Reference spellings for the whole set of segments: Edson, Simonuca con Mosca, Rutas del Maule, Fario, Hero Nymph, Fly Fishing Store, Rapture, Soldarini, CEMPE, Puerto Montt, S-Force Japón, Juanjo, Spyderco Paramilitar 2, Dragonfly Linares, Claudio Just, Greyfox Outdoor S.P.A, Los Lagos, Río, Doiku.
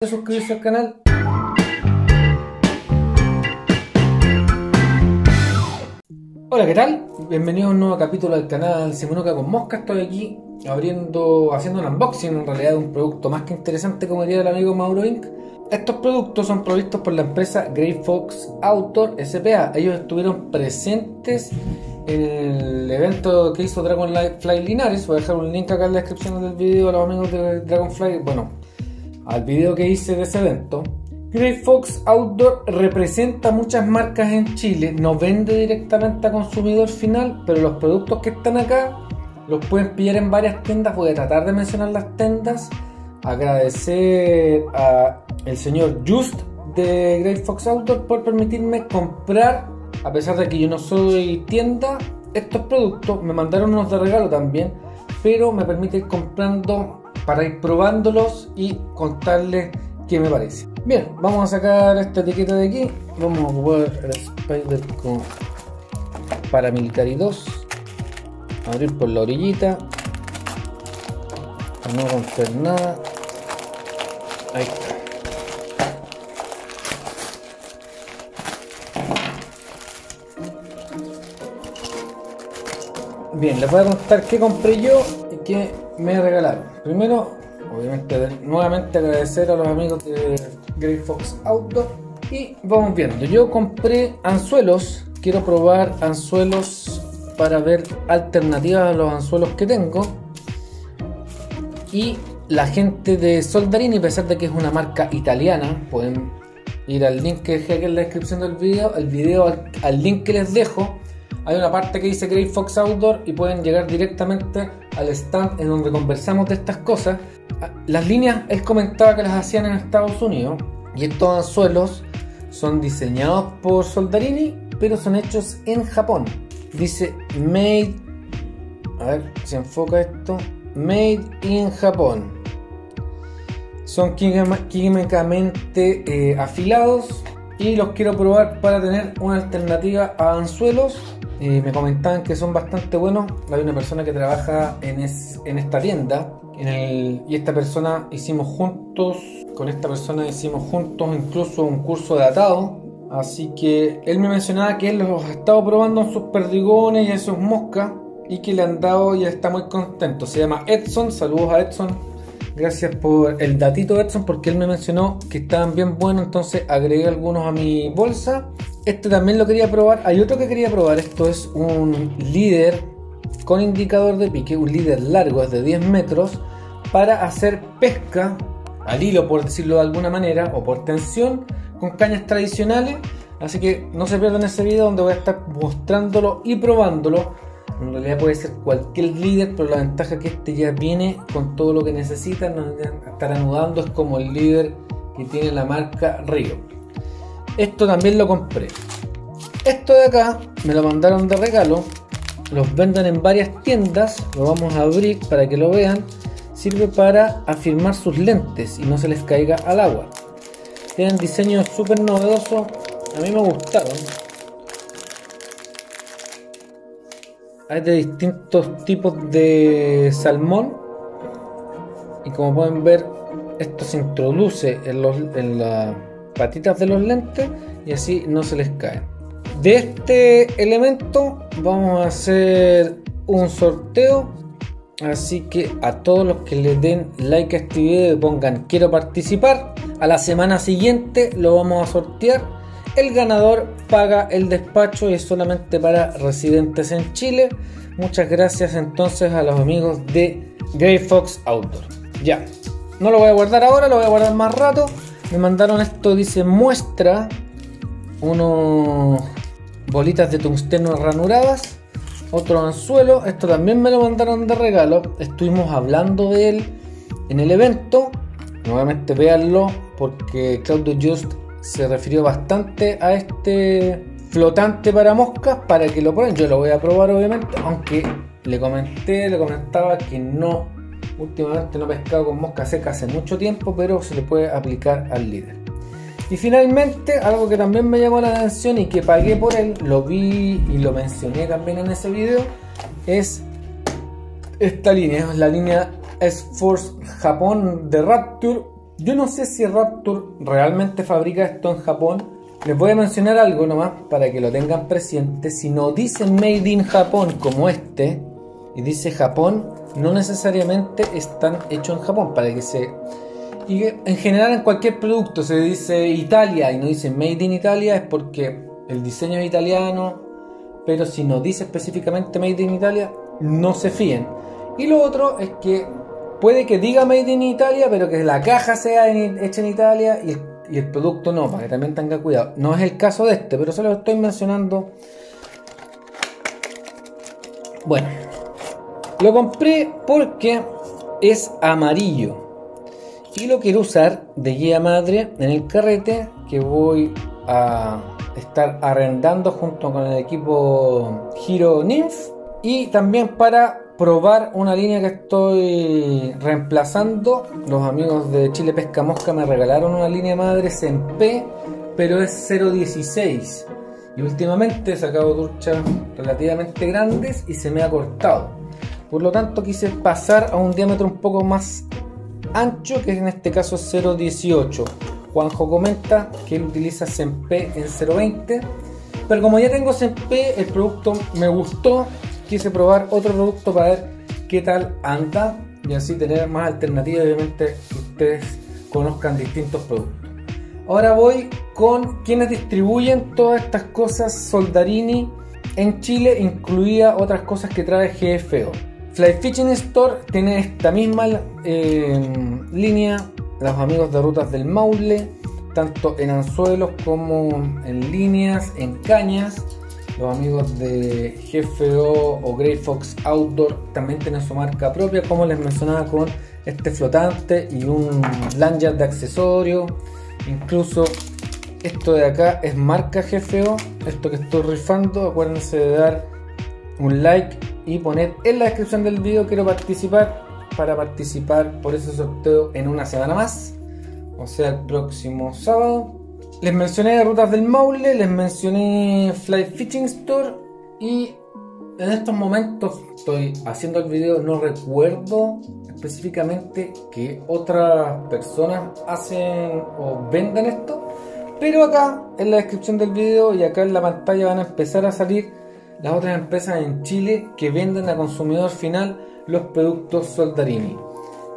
de suscribirse al canal. Hola, ¿qué tal? Bienvenidos a un nuevo capítulo del canal Simonuca con Mosca. Estoy aquí haciendo un unboxing en realidad de un producto más que interesante, como diría el amigo Mauro Inc. Estos productos son provistos por la empresa Greyfox Outdoor S.P.A. Ellos estuvieron presentes en el evento que hizo Dragonfly Linares. Voy a dejar un link acá en la descripción del video a los amigos de Dragonfly, bueno, al video que hice de ese evento. Greyfox Outdoor representa muchas marcas en Chile, no vende directamente a consumidor final, pero los productos que están acá los pueden pillar en varias tiendas. Voy a tratar de mencionar las tiendas. Agradecer al señor Just de Greyfox Outdoor por permitirme comprar, a pesar de que yo no soy tienda, estos productos. Me mandaron unos de regalo también, pero me permite ir comprando para ir probándolos y contarles qué me parece. Bien, vamos a sacar esta etiqueta de aquí. Vamos a ocupar el Spyderco Paramilitar 2. Abrir por la orillita. No romper nada. Ahí está. Bien, les voy a contar qué compré yo y qué me regalaron. Primero, obviamente, nuevamente agradecer a los amigos de Greyfox Outdoor. Y vamos viendo. Yo compré anzuelos. Quiero probar anzuelos para ver alternativas a los anzuelos que tengo. Y la gente de Soldarini, a pesar de que es una marca italiana, pueden ir al link que dejé aquí en la descripción del video, al link que les dejo. Hay una parte que dice Greyfox Outdoor y pueden llegar directamente al stand en donde conversamos de estas cosas. Las líneas, él comentaba que las hacían en Estados Unidos, y estos anzuelos son diseñados por Soldarini, pero son hechos en Japón. Dice Made, a ver si enfoca esto, Made in Japón. Son químicamente afilados y los quiero probar para tener una alternativa a anzuelos. Me comentaban que son bastante buenos. Hay una persona que trabaja en esta tienda y con esta persona hicimos juntos incluso un curso de atado. Así que él me mencionaba que él los ha estado probando en sus perdigones y en sus moscas, y que le han dado y está muy contento. Se llama Edson, saludos a Edson. Gracias por el datito, Edson, porque él me mencionó que estaban bien buenos, entonces agregué algunos a mi bolsa. Este también lo quería probar. Hay otro que quería probar. Esto es un líder con indicador de pique, un líder largo, es de 10 metros, para hacer pesca al hilo, por decirlo de alguna manera, o por tensión, con cañas tradicionales. Así que no se pierdan ese video donde voy a estar mostrándolo y probándolo. En realidad puede ser cualquier líder, pero la ventaja es que este ya viene con todo lo que necesita. No estar anudando, es como el líder que tiene la marca Río. Esto también lo compré. Esto de acá me lo mandaron de regalo. Los venden en varias tiendas. Lo vamos a abrir para que lo vean. Sirve para afirmar sus lentes y no se les caiga al agua. Tienen diseños súper novedosos. A mí me gustaron. Hay de distintos tipos de salmón, y como pueden ver, esto se introduce en las patitas de los lentes y así no se les cae. De este elemento vamos a hacer un sorteo, así que a todos los que le den like a este video y pongan quiero participar, a la semana siguiente lo vamos a sortear. El ganador paga el despacho y es solamente para residentes en Chile. Muchas gracias entonces a los amigos de Greyfox Outdoor. Ya, no lo voy a guardar ahora, lo voy a guardar más rato. Me mandaron esto, dice muestra, unos bolitas de tungsteno ranuradas, otro anzuelo. Esto también me lo mandaron de regalo. Estuvimos hablando de él en el evento. Nuevamente véanlo, porque Claudio Just se refirió bastante a este flotante para moscas para que lo prueben. Yo lo voy a probar obviamente, aunque le comentaba que no, últimamente no he pescado con mosca seca hace mucho tiempo, pero se le puede aplicar al líder. Y finalmente, algo que también me llamó la atención y que pagué por él, lo vi y lo mencioné también en ese video, es esta línea, es la línea S-Force Japón de Rapture. Yo no sé si Rapture realmente fabrica esto en Japón. Les voy a mencionar algo nomás para que lo tengan presente. Si no dicen Made in Japón como este y dice Japón, no necesariamente están hechos en Japón. Para que se... Y en general en cualquier producto se dice Italia y no dice Made in Italia, es porque el diseño es italiano. Pero si no dice específicamente Made in Italia, no se fíen. Y lo otro es que puede que diga Made in Italia, pero que la caja sea hecha en Italia y el producto no, para que también tenga cuidado. No es el caso de este, pero solo lo estoy mencionando. Bueno, lo compré porque es amarillo y lo quiero usar de guía madre en el carrete que voy a estar arrendando junto con el equipo Hero Nymph, y también para probar una línea que estoy reemplazando. Los amigos de Chile Pesca Mosca me regalaron una línea madre CEMPE, pero es 0.16 y últimamente he sacado truchas relativamente grandes y se me ha cortado, por lo tanto quise pasar a un diámetro un poco más ancho, que en este caso es 0.18. Juanjo comenta que él utiliza CEMPE en 0.20, pero como ya tengo CEMPE, el producto me gustó, quise probar otro producto para ver qué tal anda y así tener más alternativas, obviamente que ustedes conozcan distintos productos. Ahora voy con quienes distribuyen todas estas cosas Soldarini en Chile, incluida otras cosas que trae GFO. Fly Fishing Store tiene esta misma línea. Los amigos de Rutas del Maule, tanto en anzuelos como en líneas, en cañas. Los amigos de GFO o Greyfox Outdoor también tienen su marca propia, como les mencionaba, con este flotante y un lanyard de accesorio. Incluso esto de acá es marca GFO, esto que estoy rifando. Acuérdense de dar un like y poner en la descripción del video quiero participar, para participar por ese sorteo en una semana más, o sea el próximo sábado. Les mencioné Rutas del Maule, les mencioné Fly Fishing Store, y en estos momentos estoy haciendo el video, no recuerdo específicamente que otras personas hacen o venden esto, pero acá en la descripción del video y acá en la pantalla van a empezar a salir las otras empresas en Chile que venden a consumidor final los productos Soldarini.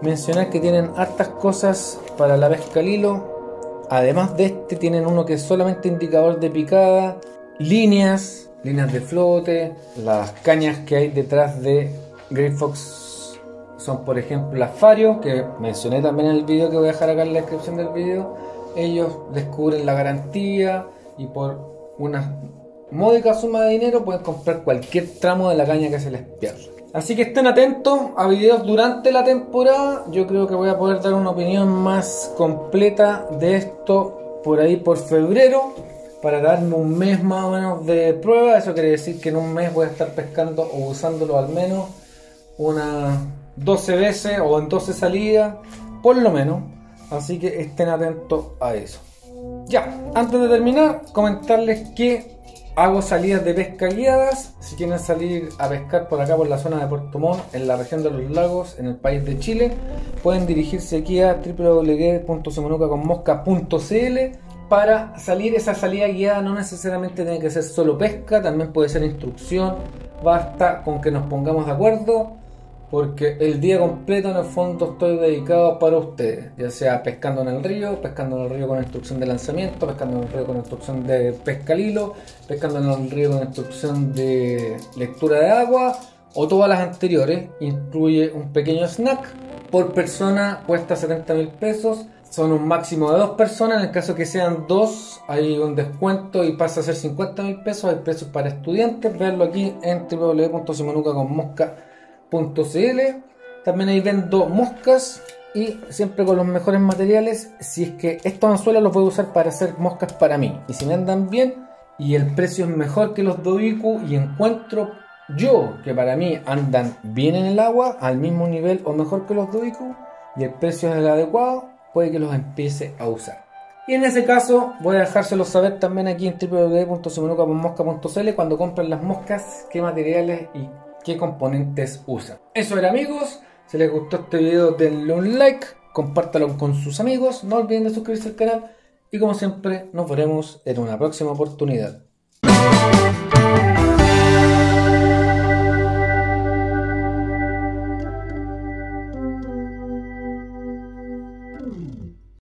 Mencionar que tienen hartas cosas para la pesca al hilo. Además de este, tienen uno que es solamente indicador de picada, líneas, líneas de flote. Las cañas que hay detrás de Greyfox son, por ejemplo, las Fario, que mencioné también en el video, que voy a dejar acá en la descripción del video. Ellos descubren la garantía y por una módica suma de dinero pueden comprar cualquier tramo de la caña que se les pierda. Así que estén atentos a videos durante la temporada. Yo creo que voy a poder dar una opinión más completa de esto por ahí por febrero, para darme un mes más o menos de prueba. Eso quiere decir que en un mes voy a estar pescando o usándolo al menos unas 12 veces o en 12 salidas, por lo menos. Así que estén atentos a eso. Ya, antes de terminar, comentarles que hago salidas de pesca guiadas. Si quieren salir a pescar por acá, por la zona de Puerto Montt, en la región de los lagos, en el país de Chile, pueden dirigirse aquí a www.simonucaconmosca.cl para salir. Esa salida guiada no necesariamente tiene que ser solo pesca, también puede ser instrucción. Basta con que nos pongamos de acuerdo, porque el día completo en el fondo estoy dedicado para ustedes, ya sea pescando en el río con instrucción de lanzamiento, pescando en el río con instrucción de pesca al hilo, pescando en el río con instrucción de lectura de agua, o todas las anteriores. Incluye un pequeño snack, por persona cuesta 70.000 pesos, son un máximo de 2 personas, en el caso que sean 2 hay un descuento y pasa a ser 50.000 pesos, hay precios para estudiantes. Veanlo aquí en www.simonucaconmosca.cl. También ahí vendo moscas, y siempre con los mejores materiales. Si es que estos anzuelos los voy a usar para hacer moscas para mí, y si me andan bien y el precio es mejor que los Doiku y encuentro yo que para mí andan bien en el agua, al mismo nivel o mejor que los Doiku, y el precio es el adecuado, puede que los empiece a usar. Y en ese caso voy a dejárselos saber también aquí en www.simonucaconmosca.cl cuando compren las moscas, qué materiales y qué componentes usan. Eso era, amigos. Si les gustó este video denle un like, compártalo con sus amigos, no olviden de suscribirse al canal y como siempre nos veremos en una próxima oportunidad.